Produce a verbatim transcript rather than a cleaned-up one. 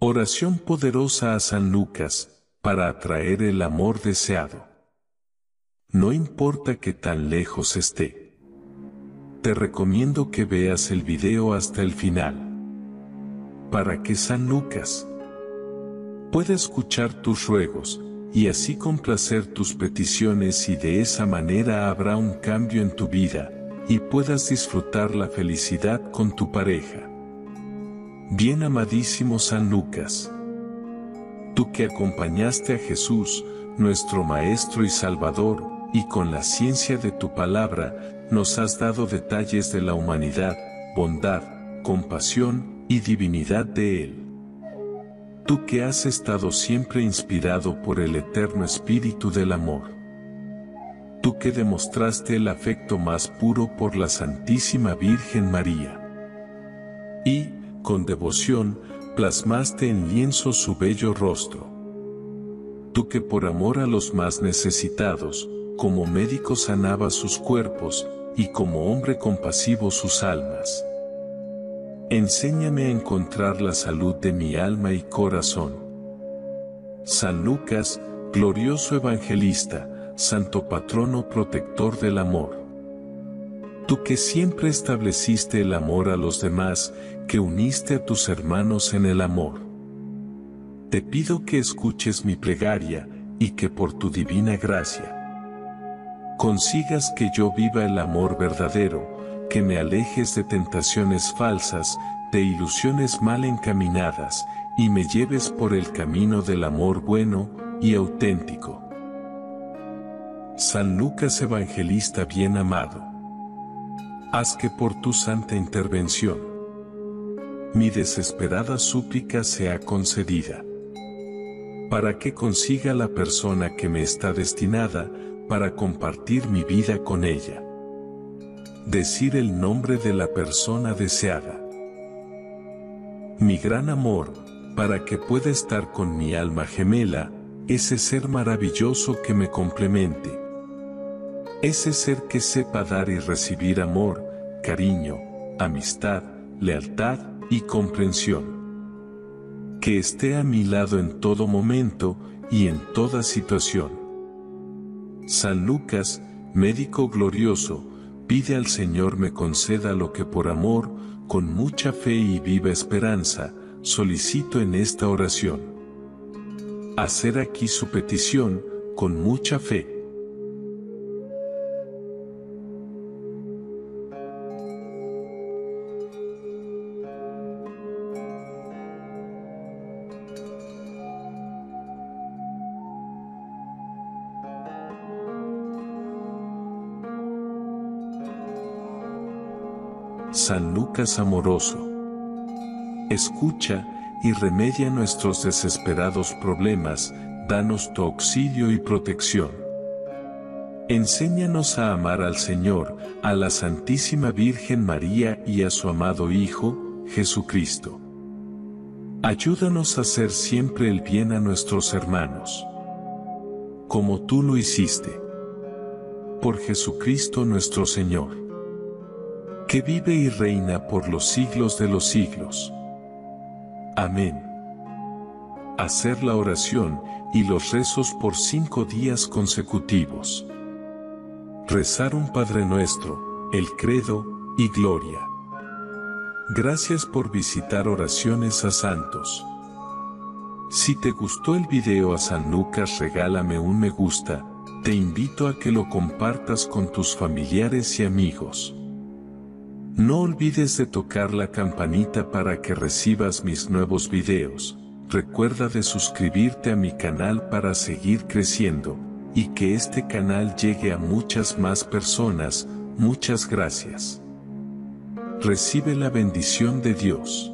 Oración poderosa a San Lucas, para atraer el amor deseado. No importa que tan lejos esté. Te recomiendo que veas el video hasta el final, para que San Lucas pueda escuchar tus ruegos, y así complacer tus peticiones, y de esa manera habrá un cambio en tu vida, y puedas disfrutar la felicidad con tu pareja. Bien amadísimo San Lucas, tú que acompañaste a Jesús, nuestro Maestro y Salvador, y con la ciencia de tu palabra, nos has dado detalles de la humanidad, bondad, compasión y divinidad de Él. Tú que has estado siempre inspirado por el eterno espíritu del amor. Tú que demostraste el afecto más puro por la Santísima Virgen María. Y, con devoción, plasmaste en lienzo su bello rostro. Tú que por amor a los más necesitados, como médico sanabas sus cuerpos, y como hombre compasivo sus almas. Enséñame a encontrar la salud de mi alma y corazón. San Lucas, glorioso evangelista, santo patrono protector del amor. Tú que siempre estableciste el amor a los demás, que uniste a tus hermanos en el amor. Te pido que escuches mi plegaria, y que por tu divina gracia consigas que yo viva el amor verdadero, que me alejes de tentaciones falsas, de ilusiones mal encaminadas, y me lleves por el camino del amor bueno y auténtico. San Lucas Evangelista bien amado, haz que por tu santa intervención mi desesperada súplica sea concedida, para que consiga la persona que me está destinada para compartir mi vida con ella. Decir el nombre de la persona deseada. Mi gran amor, para que pueda estar con mi alma gemela, ese ser maravilloso que me complemente. Ese ser que sepa dar y recibir amor, cariño, amistad, lealtad y comprensión. Que esté a mi lado en todo momento y en toda situación. San Lucas, médico glorioso, pide al Señor me conceda lo que por amor, con mucha fe y viva esperanza, solicito en esta oración. Hacer aquí su petición, con mucha fe. San Lucas amoroso, escucha y remedia nuestros desesperados problemas, danos tu auxilio y protección. Enséñanos a amar al Señor, a la Santísima Virgen María y a su amado Hijo, Jesucristo. Ayúdanos a hacer siempre el bien a nuestros hermanos, como tú lo hiciste. Por Jesucristo nuestro Señor, que vive y reina por los siglos de los siglos. Amén. Hacer la oración y los rezos por cinco días consecutivos. Rezar un Padre Nuestro, el Credo y Gloria. Gracias por visitar Oraciones a Santos. Si te gustó el video a San Lucas, regálame un me gusta, te invito a que lo compartas con tus familiares y amigos. No olvides de tocar la campanita para que recibas mis nuevos videos. Recuerda de suscribirte a mi canal para seguir creciendo, y que este canal llegue a muchas más personas. Muchas gracias. Recibe la bendición de Dios.